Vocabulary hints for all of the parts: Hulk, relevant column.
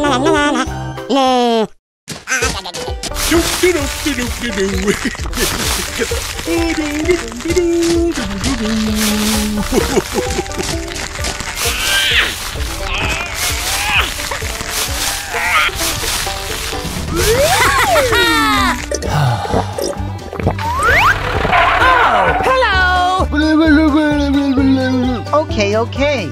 Oh, hello. Okay, okay.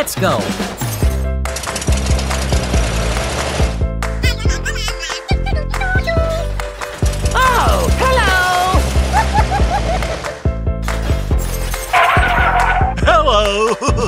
Let's go. Oh, hello. Hello.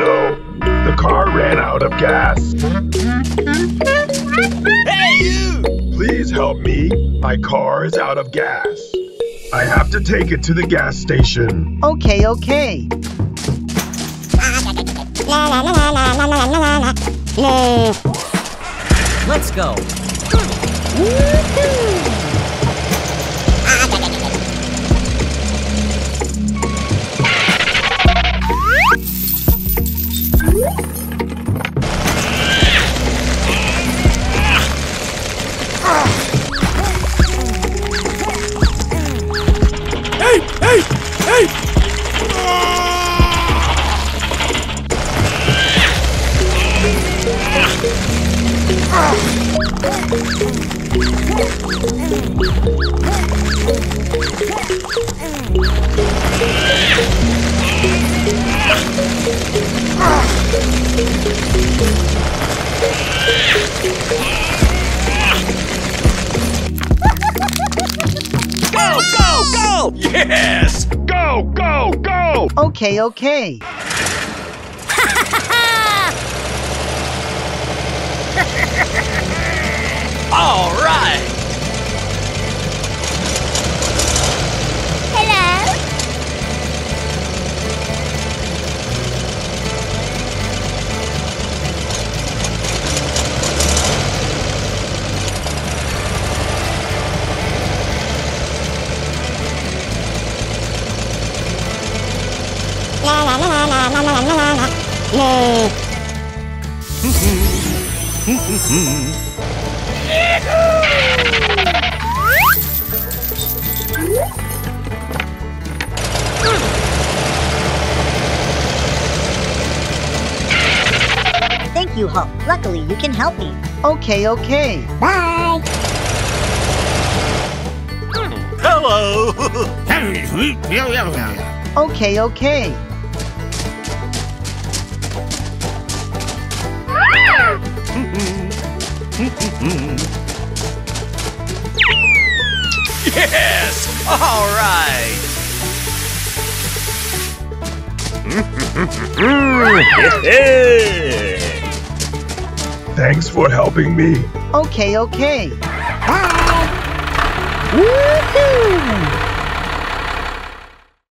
no. The car ran out of gas. Hey, you! Please help me. My car is out of gas. I have to take it to the gas station. Okay, okay. Let's go. Woohoo! Yes! Go, go, go! Okay, okay. All right! Thank you, Hulk. Luckily, you can help me. Okay, okay. Bye! Hello! Okay, okay. Yes! All right! Thanks for helping me. Okay, okay. Bye! Woohoo!